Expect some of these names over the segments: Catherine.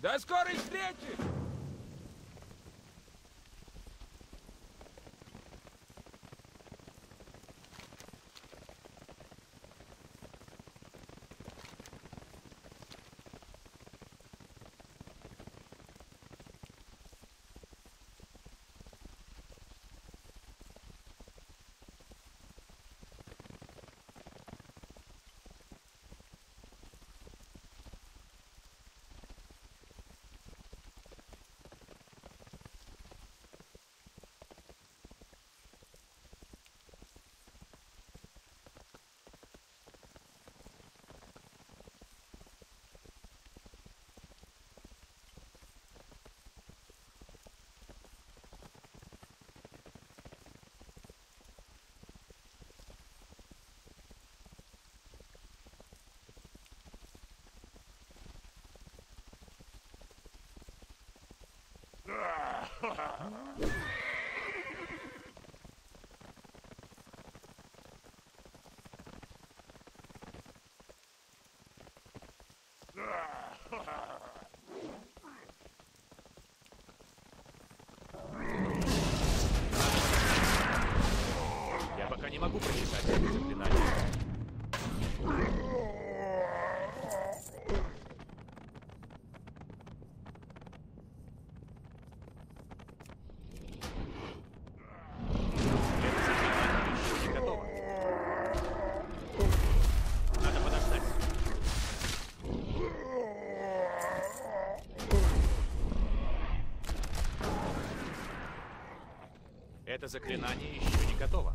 До скорой встречи! Я пока не могу прочитать это заклинание. Это заклинание еще не готово.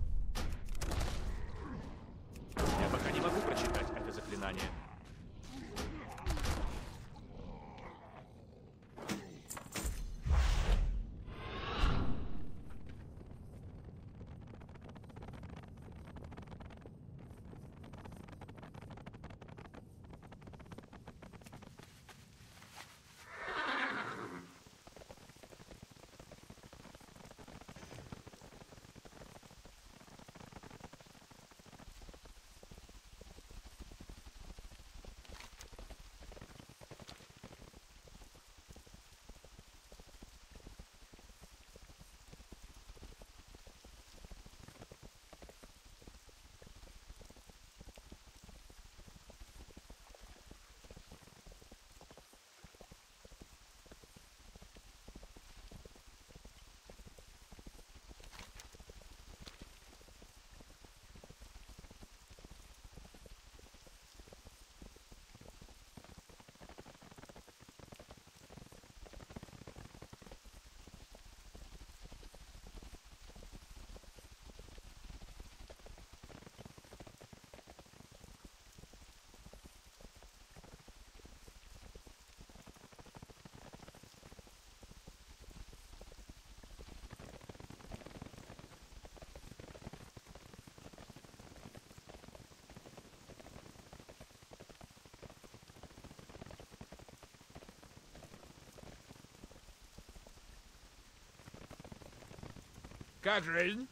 Я пока не могу прочитать это заклинание. Catherine?